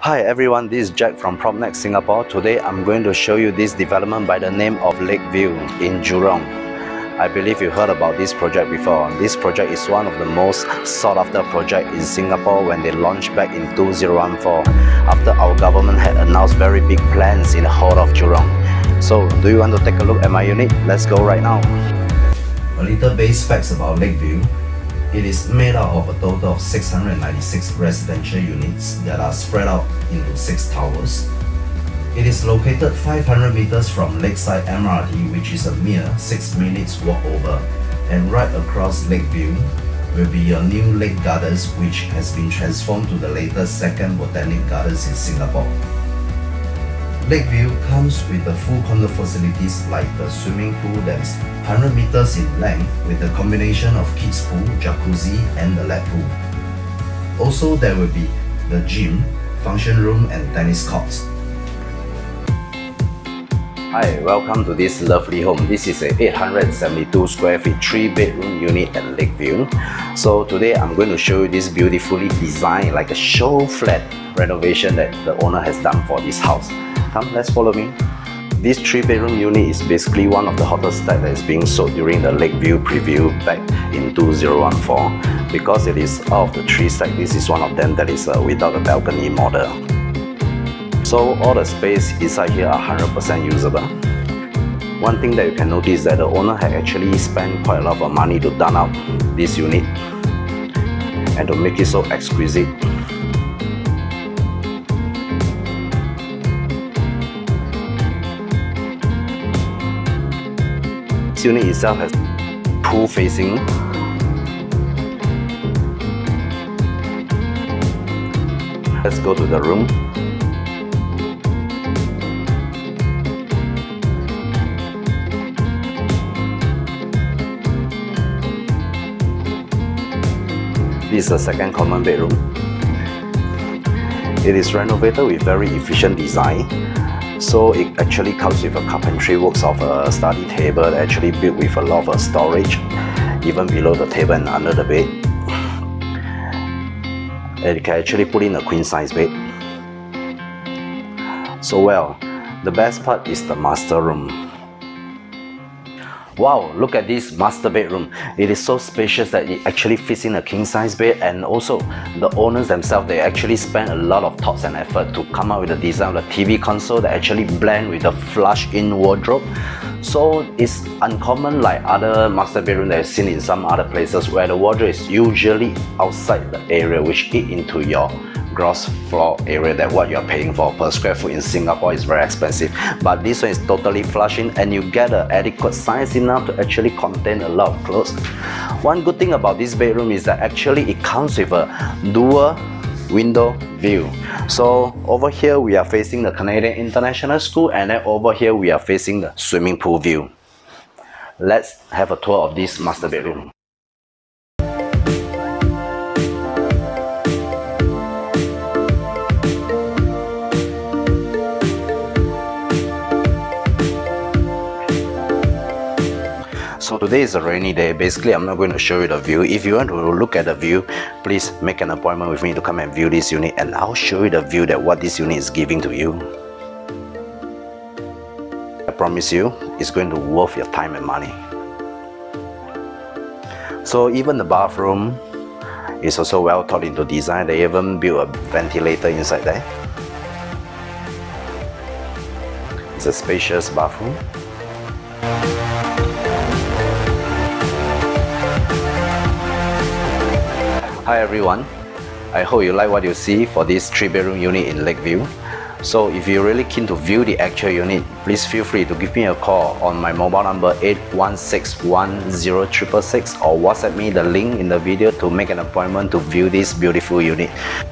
Hi everyone, this is Jack from Propnex Singapore. Today I'm going to show you this development by the name of Lakeview in Jurong. I believe you heard about this project before. This project is one of the most sought after projects in Singapore when they launched back in 2014 after our government had announced very big plans in the whole of Jurong. So do you want to take a look at my unit? Let's go right now. A little base facts about Lakeview. It is made out of a total of 696 residential units that are spread out into 6 towers. It is located 500 meters from Lakeside MRT, which is a mere 6 minutes walk over, and right across Lakeview will be your new Lake Gardens, which has been transformed to the latest 2nd Botanic Gardens in Singapore. Lakeview comes with the full condo facilities like the swimming pool that is 100 meters in length with a combination of kids pool, jacuzzi and the lap pool. Also there will be the gym, function room and tennis courts. Hi, welcome to this lovely home. This is a 872 square feet 3-bedroom unit at Lakeview. So today I'm going to show you this beautifully designed like a show flat renovation that the owner has done for this house. Come, let's follow me. This 3-bedroom unit is basically one of the hottest that is being sold during the Lakeview preview back in 2014. Because it is out of the 3 stacks, this is one of them that is without a balcony model. So all the space inside here are 100% usable. One thing that you can notice is that the owner had actually spent quite a lot of money to turn out this unit and to make it so exquisite. This unit itself has pool facing, let's go to the room. This is the 2nd common bedroom. It is renovated with very efficient design. So it actually comes with a carpentry works of a study table actually built with a lot of storage even below the table and under the bed. And you can actually put in a queen size bed. So well, the best part is the master room. Wow, look at this master bedroom. It is so spacious that it actually fits in a king size bed, and also the owners themselves, they actually spend a lot of thoughts and effort to come up with the design of the TV console that actually blend with the flush in wardrobe. So it's uncommon like other master bedroom that I've seen in some other places where the wardrobe is usually outside the area which eat into your gross floor area that what you're paying for per square foot in Singapore is very expensive. But this one is totally flushing and you get an adequate size enough to actually contain a lot of clothes. One good thing about this bedroom is that actually it comes with a dual window view. So over here we are facing the Canadian International School, and then over here we are facing the swimming pool view. Let's have a tour of this master bedroom. So today is a rainy day. Basically, I'm not going to show you the view. If you want to look at the view, please make an appointment with me to come and view this unit, and I'll show you the view that what this unit is giving to you. I promise you, it's going to be worth your time and money. So even the bathroom is also well thought into design. They even built a ventilator inside there. It's a spacious bathroom. Hi everyone, I hope you like what you see for this 3-bedroom unit in Lakeview. So if you're really keen to view the actual unit, please feel free to give me a call on my mobile number 81610666 or WhatsApp me the link in the video to make an appointment to view this beautiful unit.